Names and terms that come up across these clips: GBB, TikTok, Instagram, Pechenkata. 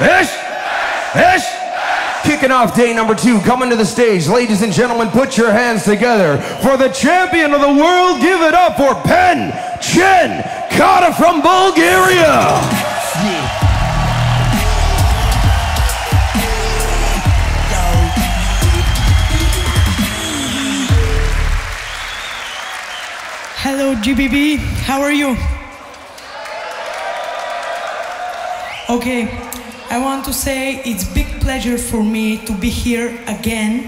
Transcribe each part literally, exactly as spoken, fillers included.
Ish. Ish. Kicking off day number two, coming to the stage, ladies and gentlemen, put your hands together for the champion of the world. Give it up for Pechenkata from Bulgaria. Yeah. Hello, G B B, how are you? Okay, I want to say it's a big pleasure for me to be here again.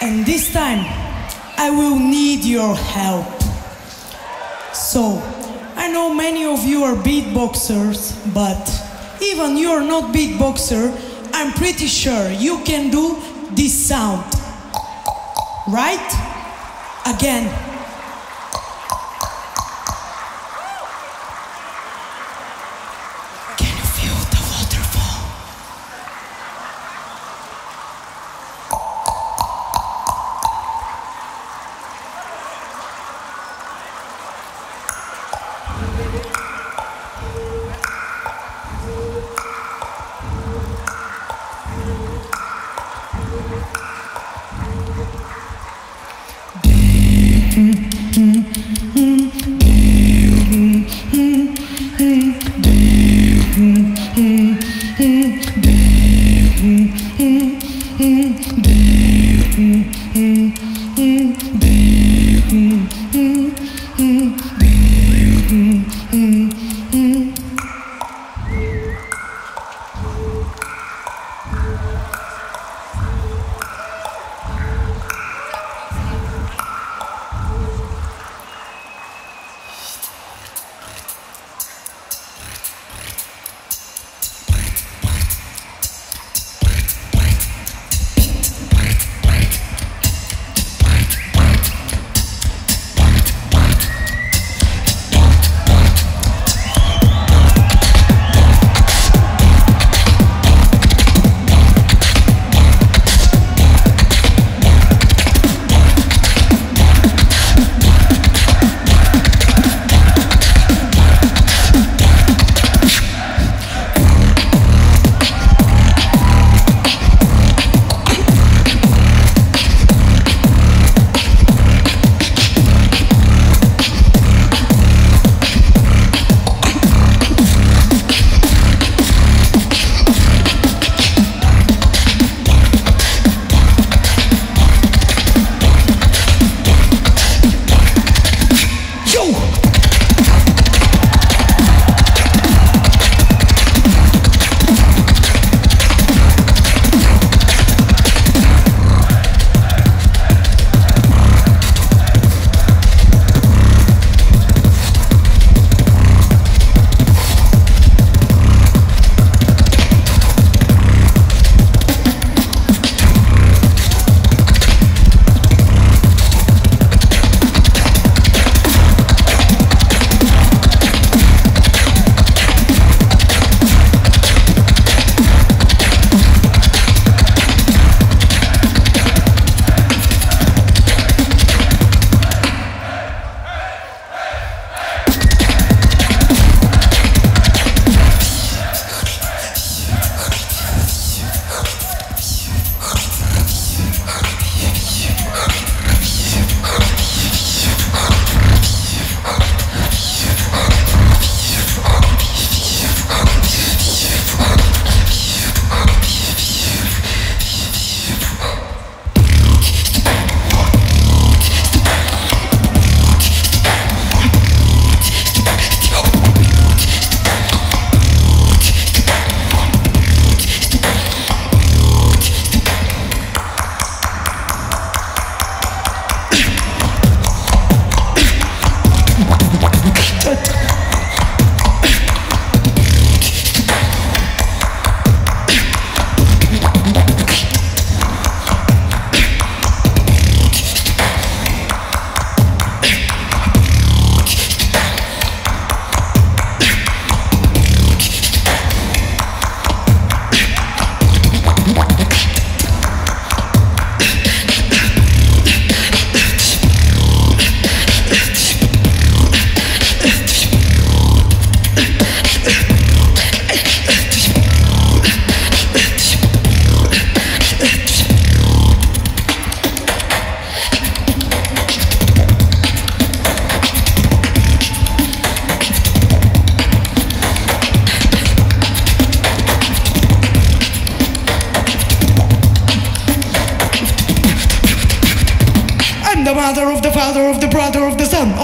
And this time, I will need your help. So, I know many of you are beatboxers, but even you're not beatboxer, I'm pretty sure you can do this sound, right? Again. Can you feel the waterfall?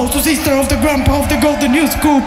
also sister of the grandpa of the golden new school.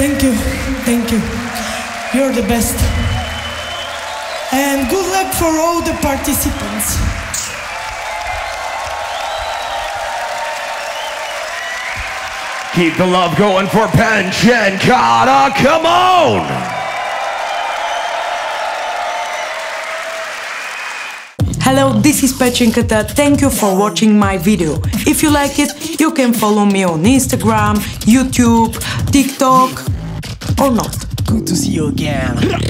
Thank you, thank you. You're the best. And good luck for all the participants. Keep the love going for Pechenkata, come on! Hello, this is Pechenkata, thank you for watching my video. If you like it, you can follow me on Instagram, YouTube, TikTok, or not. Good to see you again.